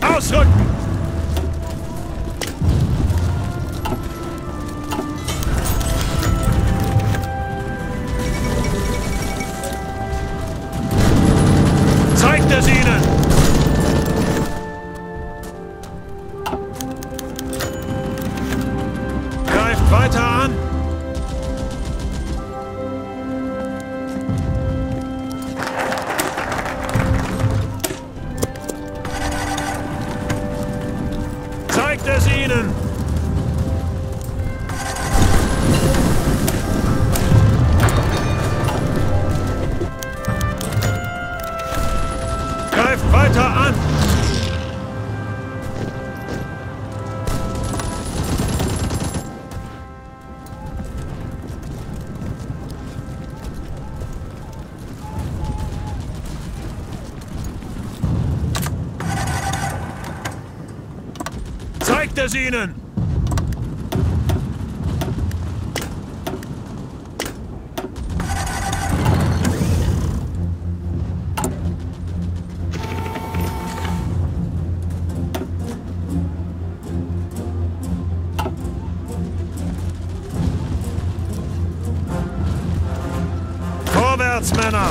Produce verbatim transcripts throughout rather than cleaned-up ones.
Ausrücken! Zeigt es ihnen! Greift weiter an! Zeigt es ihnen! Greift weiter an! Zeigt es ihnen! Vorwärts, Männer!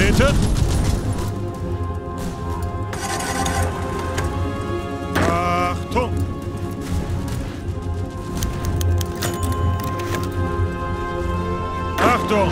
Getreten. Achtung! Achtung!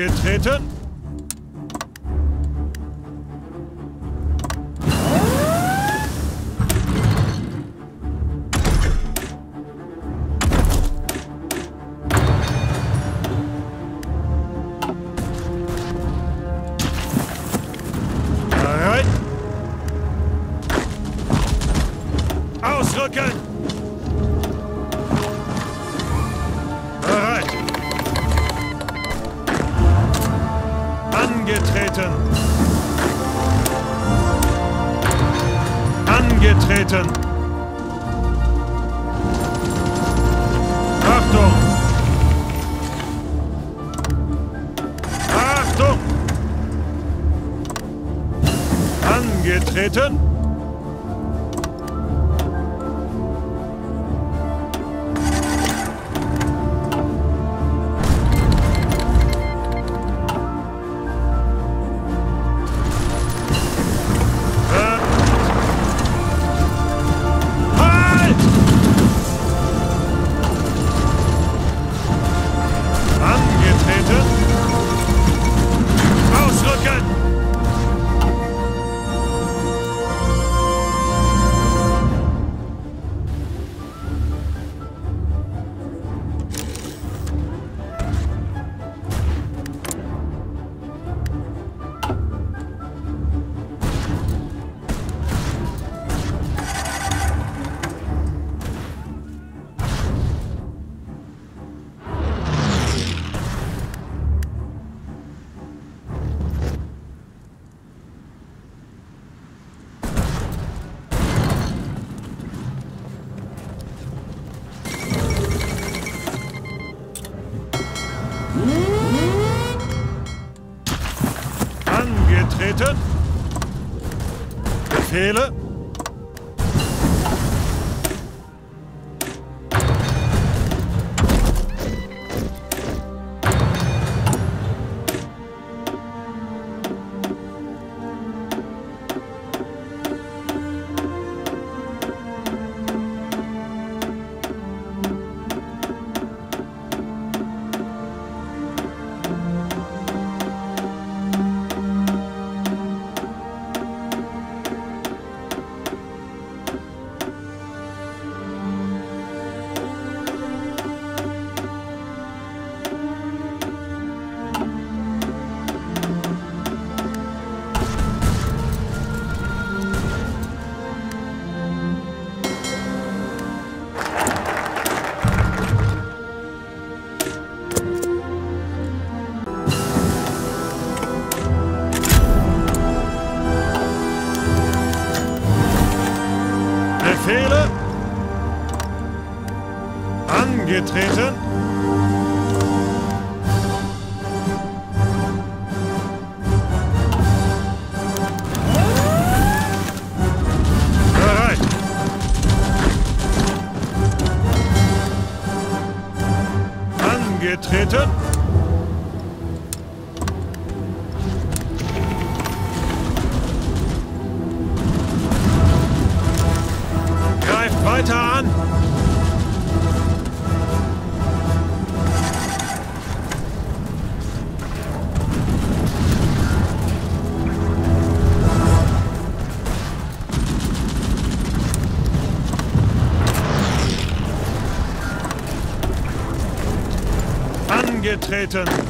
angetreten. Angetreten. Achtung. Achtung. Angetreten. Angetreten. Befehle. Befehle. Angetreten. Bereit. Angetreten. Weiter an! Angetreten!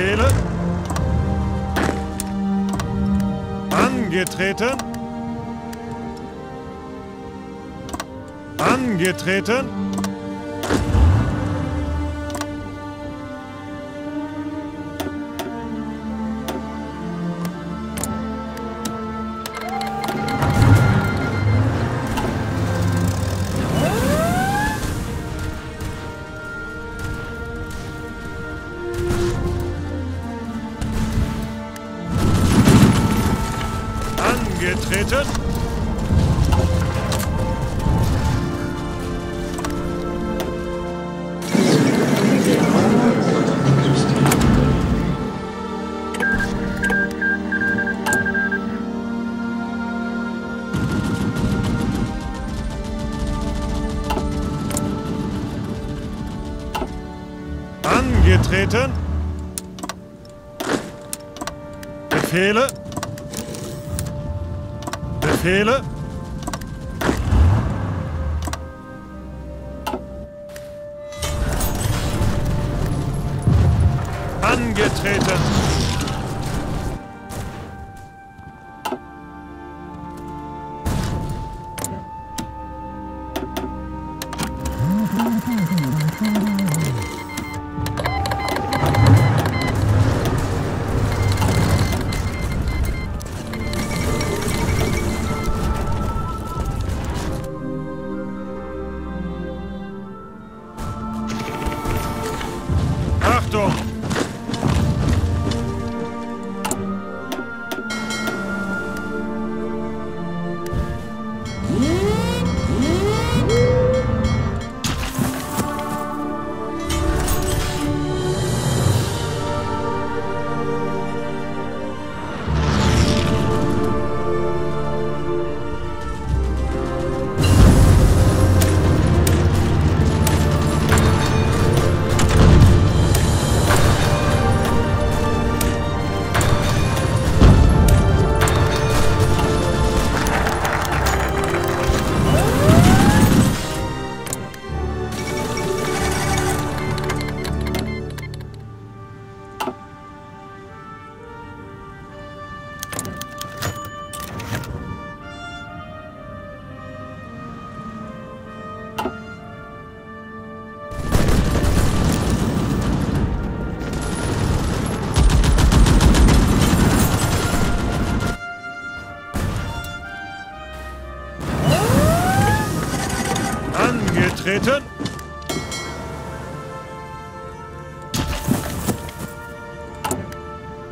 Kehle. Angetreten. Angetreten. Angetreten. Angetreten. Befehle. Befehle. Angetreten. Angetreten.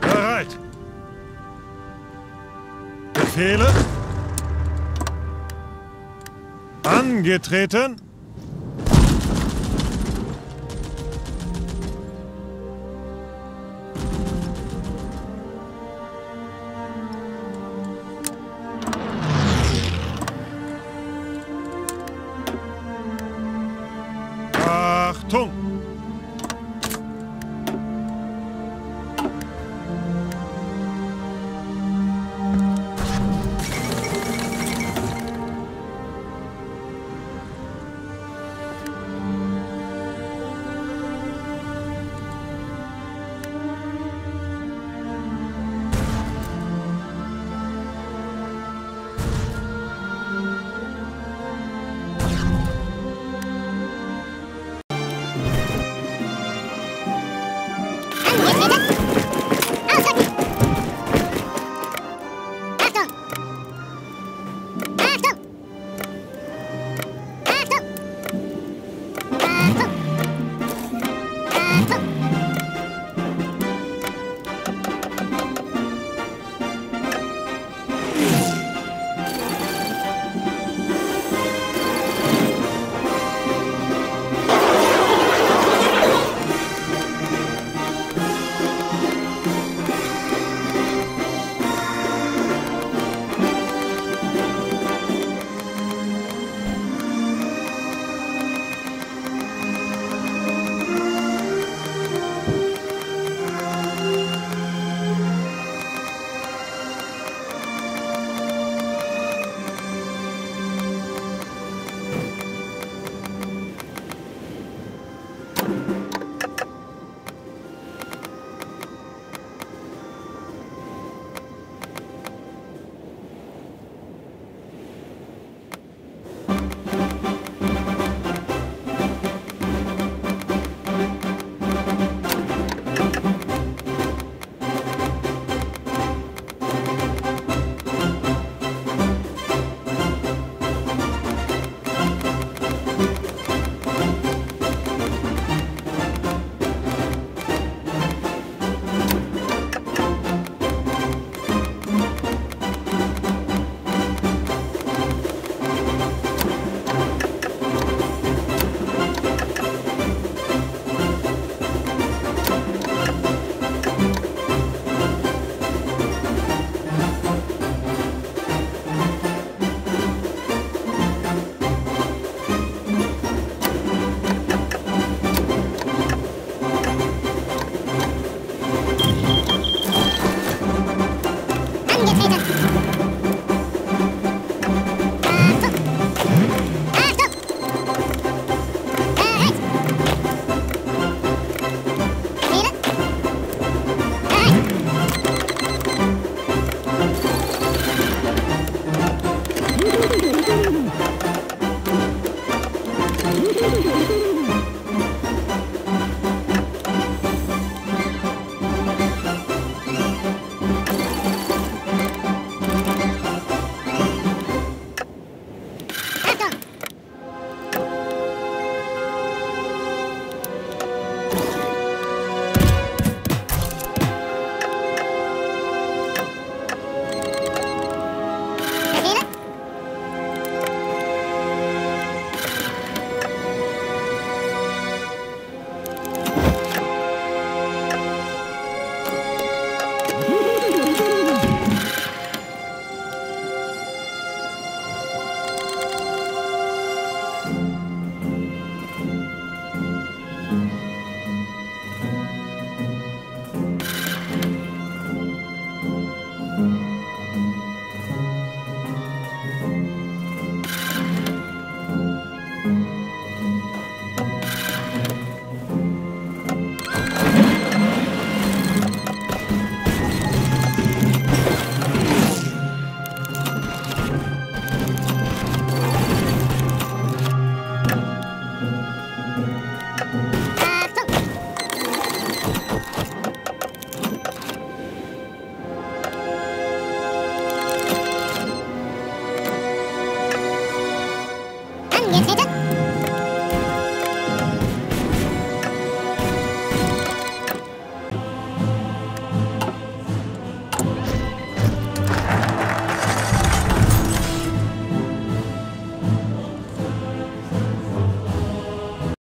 Bereit. Befehle. Angetreten. Achtung! Let's go.